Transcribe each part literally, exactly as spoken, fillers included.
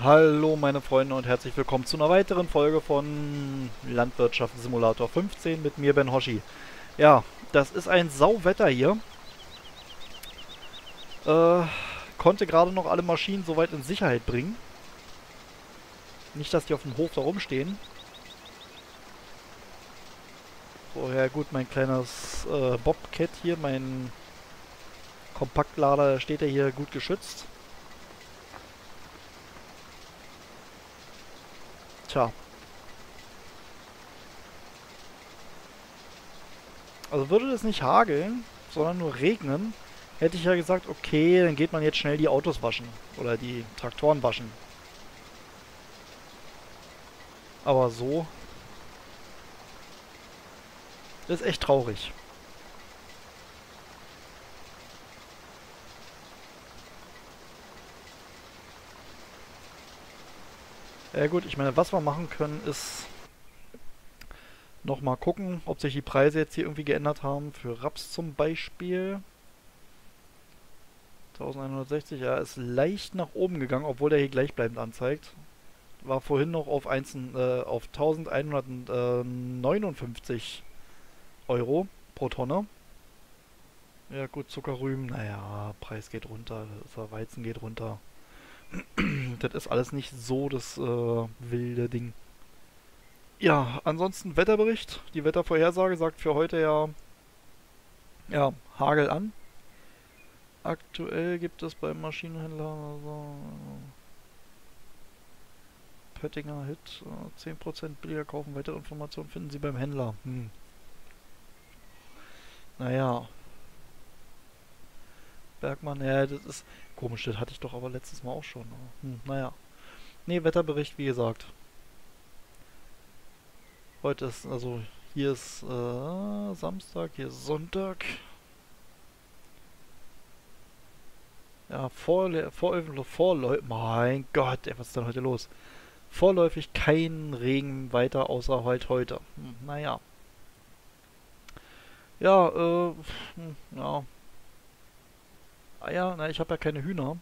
Hallo meine Freunde und herzlich willkommen zu einer weiteren Folge von Landwirtschafts Simulator fünfzehn mit mir Ben Hoshi. Ja, das ist ein Sauwetter hier. Äh, konnte gerade noch alle Maschinen soweit in Sicherheit bringen. Nicht, dass die auf dem Hof da rumstehen. So, ja gut, mein kleines äh, Bobcat hier, mein Kompaktlader, steht ja hier gut geschützt. Tja. Also würde das nicht hageln, sondern nur regnen, hätte ich ja gesagt, okay, dann geht man jetzt schnell die Autos waschen. Oder die Traktoren waschen. Aber so ist echt traurig. Ja gut, ich meine, was wir machen können, ist nochmal gucken, ob sich die Preise jetzt hier irgendwie geändert haben. Für Raps zum Beispiel. elfhundertsechzig, ja, ist leicht nach oben gegangen, obwohl der hier gleichbleibend anzeigt. War vorhin noch auf, eins, äh, auf elfhundertneunundfünfzig Euro pro Tonne. Ja gut, Zuckerrüben, naja, Preis geht runter, Weizen geht runter. Das ist alles nicht so das äh, wilde Ding. Ja, ansonsten Wetterbericht. Die Wettervorhersage sagt für heute ja, ja Hagel an. Aktuell gibt es beim Maschinenhändler also Pöttinger Hit. zehn Prozent billiger kaufen. Weitere Informationen finden Sie beim Händler. Hm. Naja. Bergmann, ja, das ist komisch, das hatte ich doch aber letztes Mal auch schon. Hm, naja. Ne, Wetterbericht, wie gesagt. Heute ist, also, hier ist äh, Samstag, hier ist Sonntag. Ja, vorle vorläufig, vorläufig, mein Gott, ey, was ist denn heute los? Vorläufig kein Regen weiter, außer halt heute. Hm, naja. Ja, äh, hm, ja. Ah ja, na, ich habe ja keine Hühner.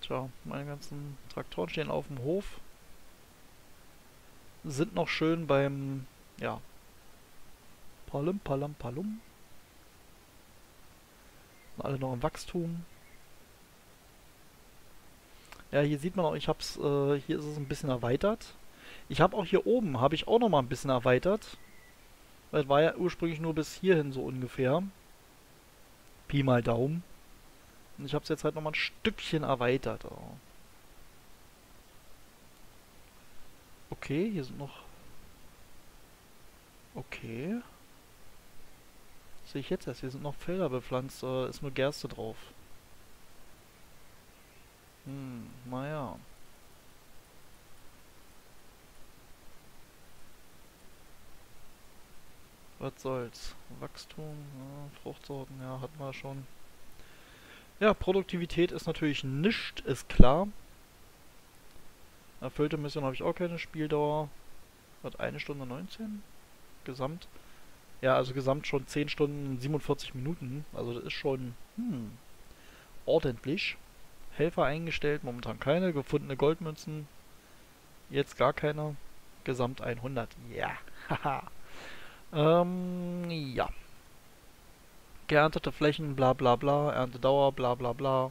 Tja, meine ganzen Traktoren stehen auf dem Hof. Sind noch schön beim, ja, Palum, Palum, Palum. Sind alle noch im Wachstum. Ja, hier sieht man auch, ich hab's, äh, hier ist es ein bisschen erweitert. Ich habe auch hier oben, habe ich auch noch mal ein bisschen erweitert. Das war ja ursprünglich nur bis hierhin so ungefähr. Pi mal Daumen. Und ich habe es jetzt halt nochmal ein Stückchen erweitert. Oh. Okay, hier sind noch... Okay. Das sehe ich jetzt erst. Hier sind noch Felder bepflanzt. Äh, ist nur Gerste drauf. Hm, naja. Was soll's? Wachstum, ja, Fruchtsorten, ja, hatten wir schon. Ja, Produktivität ist natürlich nicht, ist klar. Erfüllte Mission habe ich auch keine Spieldauer. Was, eine Stunde neunzehn? Gesamt? Ja, also gesamt schon zehn Stunden siebenundvierzig Minuten. Also das ist schon, hm, ordentlich. Helfer eingestellt, momentan keine. Gefundene Goldmünzen, jetzt gar keine. Gesamt hundert. Ja, haha. Ähm, ja. Geerntete Flächen, bla bla bla, Erntedauer, bla bla bla.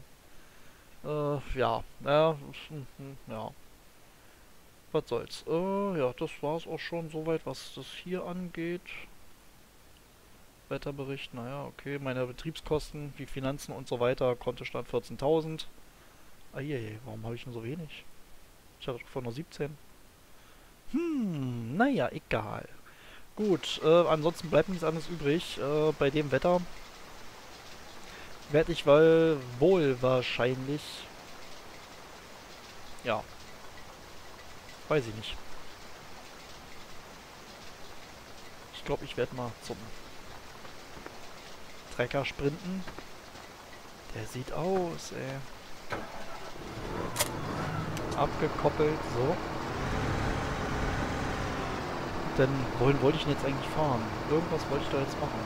Äh, ja. Ja, ja. Was soll's. Äh, ja, das war's auch schon soweit, was das hier angeht. Wetterbericht, naja, okay. Meine Betriebskosten, wie Finanzen und so weiter, Kontostand vierzehntausend. Ah, je, je, warum habe ich denn so wenig? Ich hatte vorhin nur siebzehn. Hm, naja, egal. Gut, äh, ansonsten bleibt nichts anderes übrig. Äh, bei dem Wetter werde ich wohl, wohl wahrscheinlich... Ja. Weiß ich nicht. Ich glaube, ich werde mal zum Trecker sprinten. Der sieht aus, ey. Abgekoppelt, so. Denn wohin wollte ich denn jetzt eigentlich fahren? Irgendwas wollte ich da jetzt machen.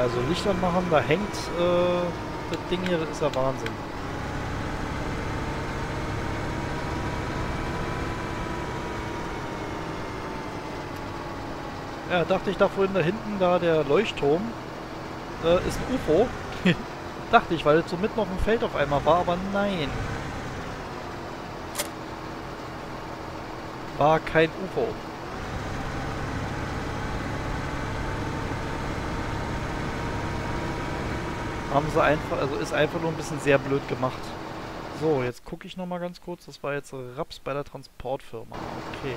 Ja, so Licht anmachen, da hängt äh, das Ding hier, das ist ja Wahnsinn. Ja, dachte ich da vorhin, da hinten, da der Leuchtturm, äh, ist ein U F O. Dachte ich, weil es so mitten auf dem Feld auf einmal war, aber nein. War kein U F O. Haben sie einfach, also ist einfach nur ein bisschen sehr blöd gemacht. So, jetzt gucke ich nochmal ganz kurz. Das war jetzt Raps bei der Transportfirma. Okay.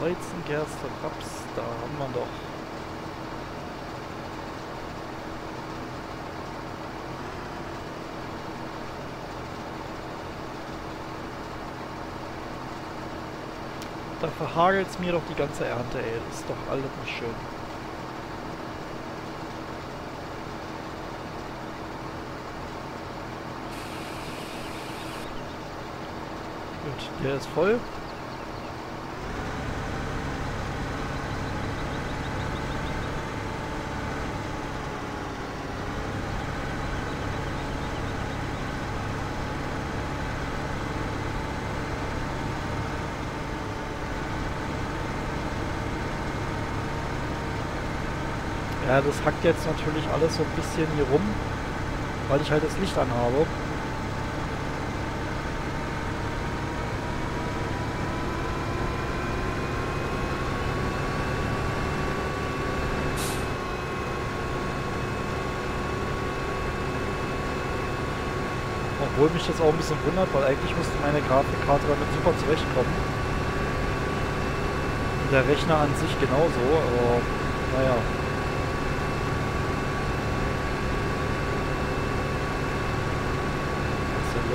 Weizen, Gerste, Raps, da haben wir doch. Da verhagelt es mir doch die ganze Ernte, ey. Das ist doch alles nicht schön. Gut, der ist voll. Ja, das hackt jetzt natürlich alles so ein bisschen hier rum, weil ich halt das Licht anhabe. Obwohl mich das auch ein bisschen wundert, weil eigentlich müsste meine Grafikkarte damit super zurechtkommen. Und der Rechner an sich genauso, aber naja.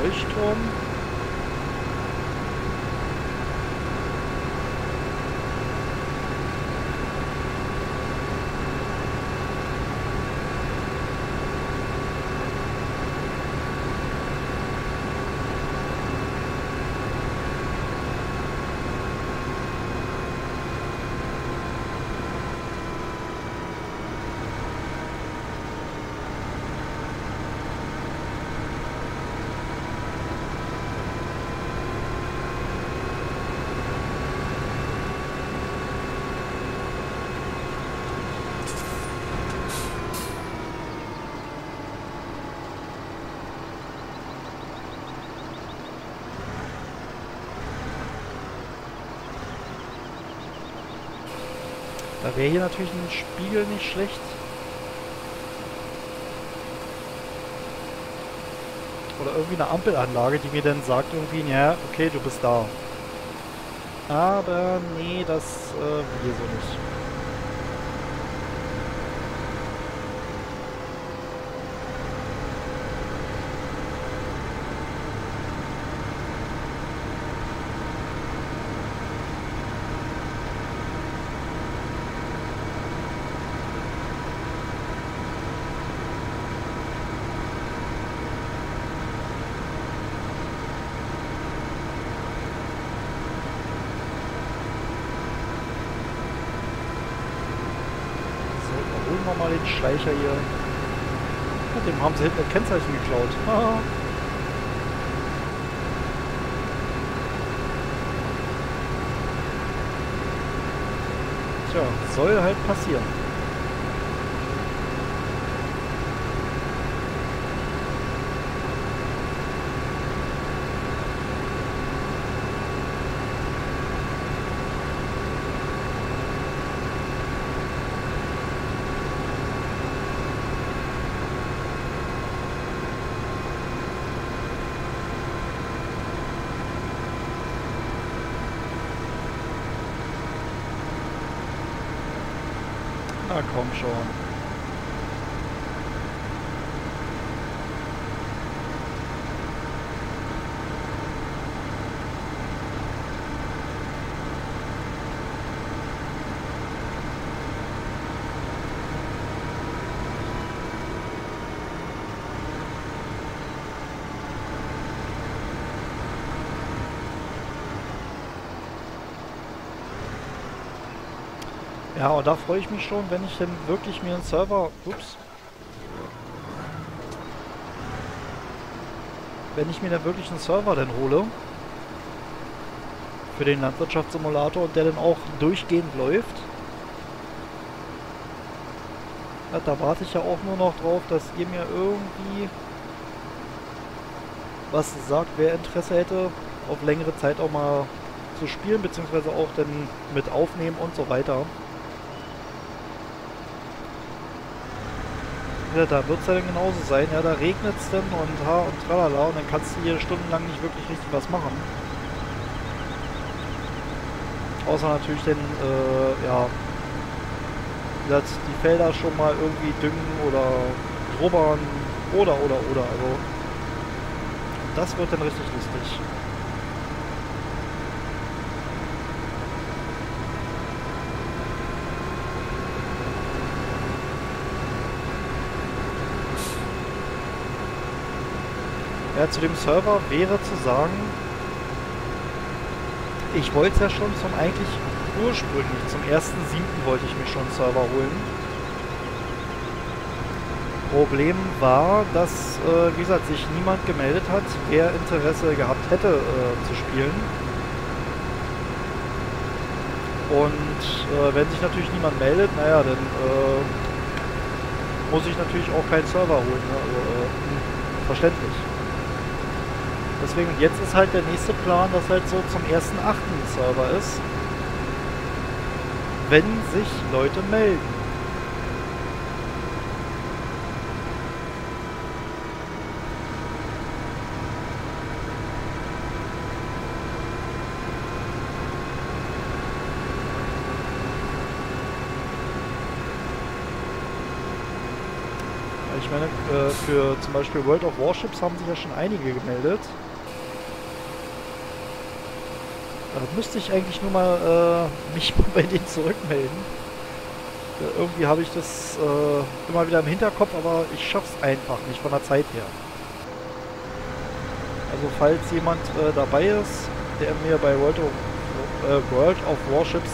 Leuchtturm. Da wäre hier natürlich ein Spiegel nicht schlecht. Oder irgendwie eine Ampelanlage, die mir dann sagt irgendwie, ja, okay, du bist da. Aber nee, das äh, will so nicht. Mal den Schleicher hier. Ja, dem haben sie hinten das Kennzeichen geklaut. Ah. Tja, soll halt passieren. Na komm schon. Ja, und da freue ich mich schon, wenn ich dann wirklich mir einen Server... Ups. Wenn ich mir dann wirklich einen Server dann hole. Für den Landwirtschaftssimulator und der dann auch durchgehend läuft. Ja, da warte ich ja auch nur noch drauf, dass ihr mir irgendwie was sagt, wer Interesse hätte, auf längere Zeit auch mal zu spielen, beziehungsweise auch dann mit aufnehmen und so weiter. Ja, da wird es ja dann genauso sein, ja, da regnet es dann und ha und tralala und dann kannst du hier stundenlang nicht wirklich richtig was machen. Außer natürlich dann, äh, ja, dass die Felder schon mal irgendwie düngen oder rubbern oder, oder, oder, also. Das wird dann richtig lustig. Ja, zu dem Server wäre zu sagen, ich wollte es ja schon zum eigentlich ursprünglich, zum ersten siebten wollte ich mir schon einen Server holen. Problem war, dass, äh, wie gesagt, sich niemand gemeldet hat, wer Interesse gehabt hätte, äh, zu spielen. Und äh, wenn sich natürlich niemand meldet, naja, dann äh, muss ich natürlich auch keinen Server holen. Ne? Also, äh, verständlich. Deswegen, jetzt ist halt der nächste Plan, dass halt so zum ersten achten ein Server ist. Wenn sich Leute melden. Ich meine, äh, für zum Beispiel World of Warships haben sich ja schon einige gemeldet. Da müsste ich eigentlich nur mal äh, mich bei denen zurückmelden. Äh, irgendwie habe ich das äh, immer wieder im Hinterkopf, aber ich schaff's einfach nicht von der Zeit her. Also falls jemand äh, dabei ist, der mir bei World of, äh, World of Warships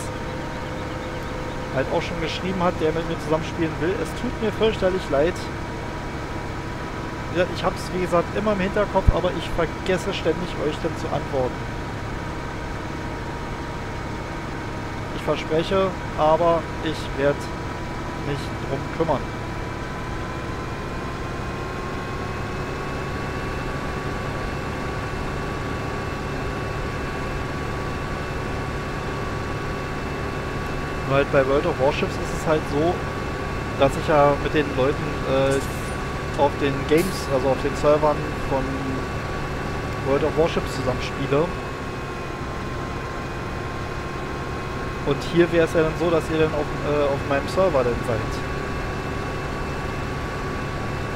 halt auch schon geschrieben hat, der mit mir zusammenspielen will, es tut mir fürchterlich leid. Ich habe es, wie gesagt, immer im Hinterkopf, aber ich vergesse ständig, euch dann zu antworten. Ich verspreche, aber ich werde mich drum kümmern. Weil bei World of Warships ist es halt so, dass ich ja mit den Leuten äh, auf den Games, also auf den Servern von World of Warships zusammenspiele. Und hier wäre es ja dann so, dass ihr dann auf, äh, auf meinem Server dann seid.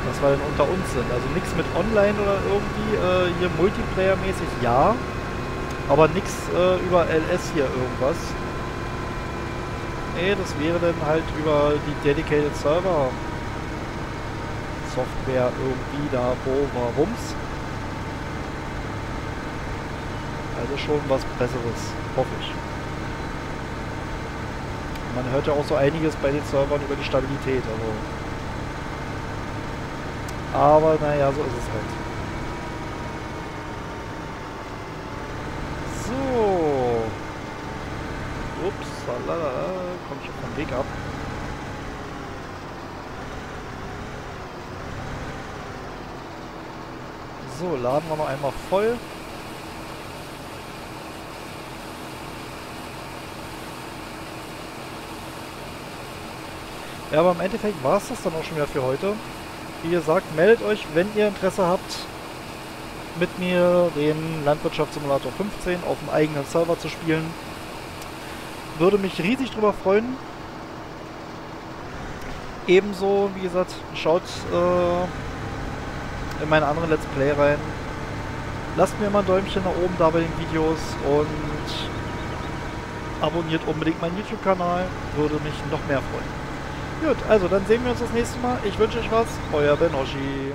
Dass wir dann unter uns sind. Also nichts mit online oder irgendwie, äh, hier Multiplayer-mäßig, ja. Aber nichts äh, über L S hier irgendwas. Nee, das wäre dann halt über die Dedicated Server Software irgendwie da, wo, warum's. Also schon was Besseres, hoffe ich. Man hört ja auch so einiges bei den Servern über die Stabilität, also. Aber naja, so ist es halt. So. Ups, salala, komme ich auf den Weg ab. So, laden wir noch einmal voll. Ja, aber im Endeffekt war es das dann auch schon wieder für heute. Wie gesagt, meldet euch, wenn ihr Interesse habt, mit mir den Landwirtschaftssimulator fünfzehn auf dem eigenen Server zu spielen. Würde mich riesig drüber freuen. Ebenso, wie gesagt, schaut... Äh, in meine anderen Let's Play rein. Lasst mir mal ein Däumchen nach oben da bei den Videos und abonniert unbedingt meinen YouTube-Kanal. Würde mich noch mehr freuen. Gut, also dann sehen wir uns das nächste Mal. Ich wünsche euch was. Euer Ben Hoshi.